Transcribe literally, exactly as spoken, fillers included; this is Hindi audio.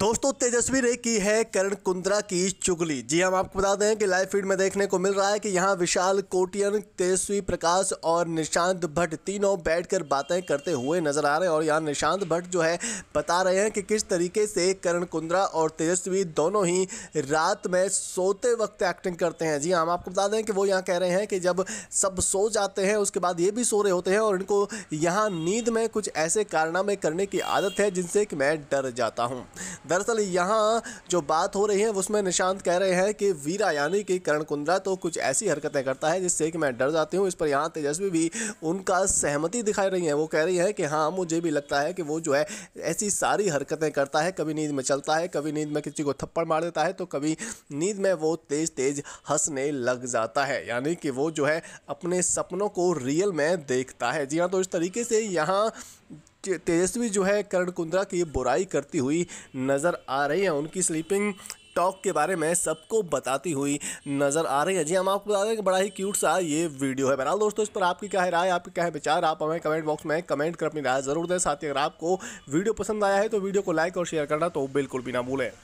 दोस्तों तेजस्वी ने की है करण कुंद्रा की चुगली। जी हम आपको बता दें कि लाइव फीड में देखने को मिल रहा है कि यहाँ विशाल कोटियन, तेजस्वी प्रकाश और निशांत भट्ट तीनों बैठकर बातें करते हुए नजर आ रहे हैं। और यहाँ निशांत भट्ट जो है बता रहे हैं कि किस तरीके से करण कुंद्रा और तेजस्वी दोनों ही रात में सोते वक्त एक्टिंग करते हैं। जी हम आपको बता दें कि वो यहाँ कह रहे हैं कि जब सब सो जाते हैं उसके बाद ये भी सो रहे होते हैं और इनको यहाँ नींद में कुछ ऐसे कारनामे करने की आदत है जिनसे कि मैं डर जाता हूँ। दरअसल यहाँ जो बात हो रही है उसमें निशांत कह रहे हैं कि वीरा यानी कि करण कुंद्रा तो कुछ ऐसी हरकतें करता है जिससे कि मैं डर जाती हूँ। इस पर यहाँ तेजस्वी भी उनका सहमति दिखाई रही है। वो कह रही है कि हाँ मुझे भी लगता है कि वो जो है ऐसी सारी हरकतें करता है, कभी नींद में चलता है, कभी नींद में किसी को थप्पड़ मार देता है तो कभी नींद में वो तेज तेज हंसने लग जाता है, यानी कि वो जो है अपने सपनों को रियल में देखता है। जी हाँ, तो इस तरीके से यहाँ तेजस्वी जो है करण कुंद्रा की बुराई करती हुई नज़र आ रही है, उनकी स्लीपिंग टॉक के बारे में सबको बताती हुई नज़र आ रही है। जी हम आपको बता दें कि बड़ा ही क्यूट सा ये वीडियो है। बहरहाल दोस्तों, इस पर आपकी क्या है राय, आपके क्या है विचार, आप हमें कमेंट बॉक्स में कमेंट कर अपनी राय ज़रूर दें। साथ ही अगर आपको वीडियो पसंद आया है तो वीडियो को लाइक और शेयर करना तो बिल्कुल भी ना भूलें।